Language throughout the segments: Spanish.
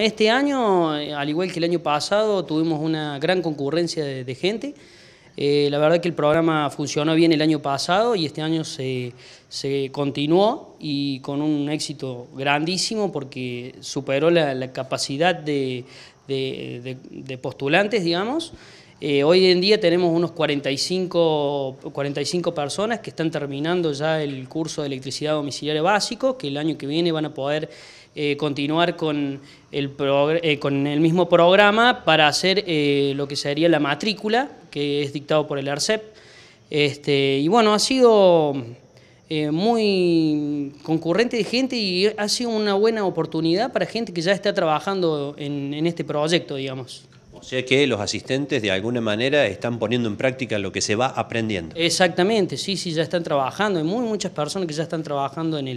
Este año, al igual que el año pasado, tuvimos una gran concurrencia de gente. La verdad que el programa funcionó bien el año pasado y este año se continuó y con un éxito grandísimo porque superó la capacidad de postulantes, digamos. Hoy en día tenemos unos 45 personas que están terminando ya el curso de electricidad domiciliaria básico, que el año que viene van a poder continuar con el mismo programa para hacer lo que sería la matrícula, que es dictado por el ARCEP. Y bueno, ha sido muy concurrente de gente y ha sido una buena oportunidad para gente que ya está trabajando en este proyecto, digamos. O sea que los asistentes de alguna manera están poniendo en práctica lo que se va aprendiendo. Exactamente, sí, ya están trabajando. Hay muchas personas que ya están trabajando en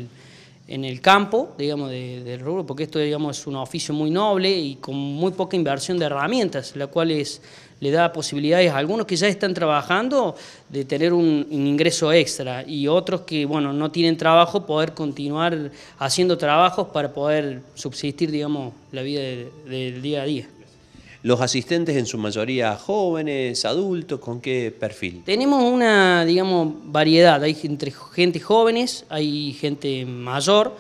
el campo, digamos, del rubro, porque esto, digamos, es un oficio muy noble y con muy poca inversión de herramientas, la cual le da posibilidades a algunos que ya están trabajando de tener un ingreso extra y otros que, bueno, no tienen trabajo, poder continuar haciendo trabajos para poder subsistir, digamos, la vida del día a día. Los asistentes en su mayoría jóvenes, adultos, ¿con qué perfil? Tenemos una, digamos, variedad, hay entre gente jóvenes, hay gente mayor,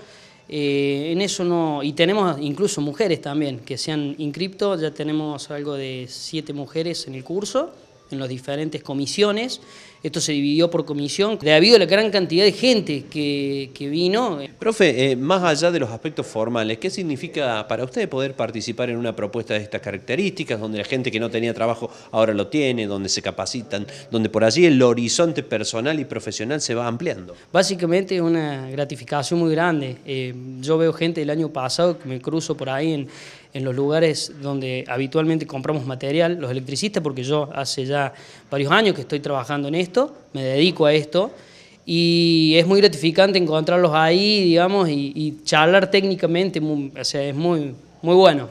en eso no, y tenemos incluso mujeres también que se han inscrito, ya tenemos algo de 7 mujeres en el curso, en las diferentes comisiones, esto se dividió por comisión, debido a la gran cantidad de gente que vino. Profe, más allá de los aspectos formales, ¿qué significa para usted poder participar en una propuesta de estas características, donde la gente que no tenía trabajo ahora lo tiene, donde se capacitan, donde por allí el horizonte personal y profesional se va ampliando? Básicamente es una gratificación muy grande. Yo veo gente del año pasado que me cruzo por ahí en los lugares donde habitualmente compramos material, los electricistas, porque yo hace ya varios años que estoy trabajando en esto, me dedico a esto, y es muy gratificante encontrarlos ahí, digamos, y charlar técnicamente, o sea, es muy, muy bueno.